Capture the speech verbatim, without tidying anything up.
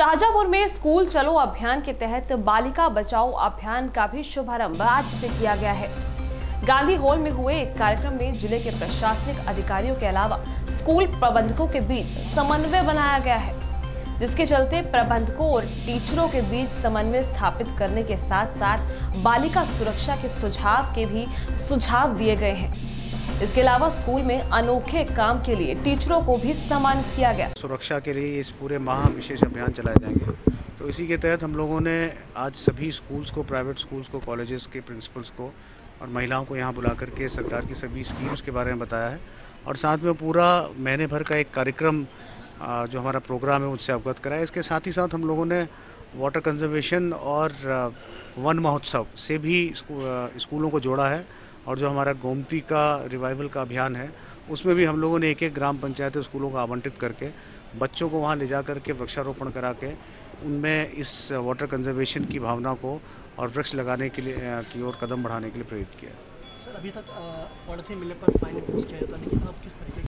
शाहजहांपुर में स्कूल चलो अभियान के तहत बालिका बचाओ अभियान का भी शुभारंभ आज से किया गया है। गांधी हॉल में हुए एक कार्यक्रम में जिले के प्रशासनिक अधिकारियों के अलावा स्कूल प्रबंधकों के बीच समन्वय बनाया गया है, जिसके चलते प्रबंधकों और टीचरों के बीच समन्वय स्थापित करने के साथ साथ बालिका सुरक्षा के सुझाव के भी सुझाव दिए गए हैं। इसके अलावा स्कूल में अनोखे काम के लिए टीचरों को भी सम्मानित किया गया। सुरक्षा के लिए इस पूरे माह विशेष अभियान चलाए जाएंगे, तो इसी के तहत हम लोगों ने आज सभी स्कूल्स को, प्राइवेट स्कूल्स को, कॉलेजेस के प्रिंसिपल्स को और महिलाओं को यहाँ बुला करके सरकार की सभी स्कीम्स के बारे में बताया है और साथ में पूरा महीने भर का एक कार्यक्रम जो हमारा प्रोग्राम है उससे अवगत कराया। इसके साथ ही साथ हम लोगों ने वाटर कंजर्वेशन और वन महोत्सव से भी स्कूलों को जोड़ा है और जो हमारा गोमती का रिवाइवल का अभियान है उसमें भी हम लोगों ने एक एक ग्राम पंचायत स्कूलों को आवंटित करके बच्चों को वहाँ ले जा करके वृक्षारोपण करा के उनमें इस वाटर कंजर्वेशन की भावना को और वृक्ष लगाने के लिए की ओर कदम बढ़ाने के लिए प्रेरित किया। सर, अभी तक पॉलिथीन मिलने पर फाइन इम्पोज किया जाता है, लेकिन आप किस तरीके